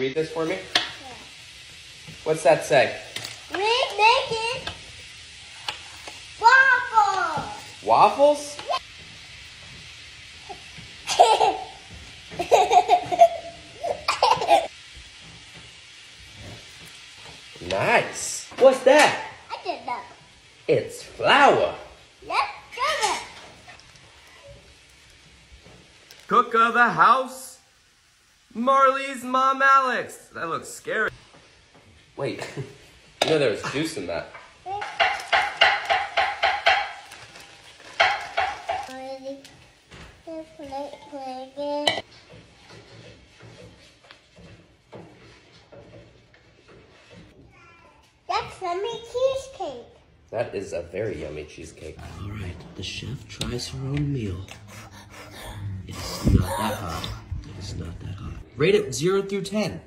read this for me? Yeah. What's that say? We're making waffles. Waffles? Nice. What's that? I don't know. It's flour. Let's cook it. Cook of the house, Marley's mom, Alex. That looks scary. Wait, you know there was juice in that. That's yummy cheesecake. That is a very yummy cheesecake. All right, the chef tries her own meal. It's not that hot. It's not that hot. Rate it 0 through 10.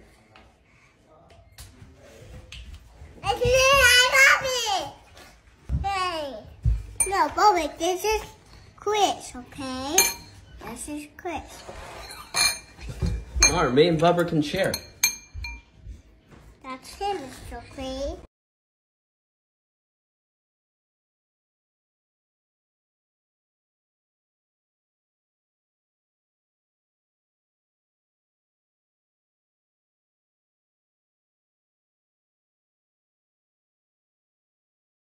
I love it. Hey, no, Bubba, this is Chris, okay? This is Chris. All right, me and Bubba can share. That's him, Mr. Chris.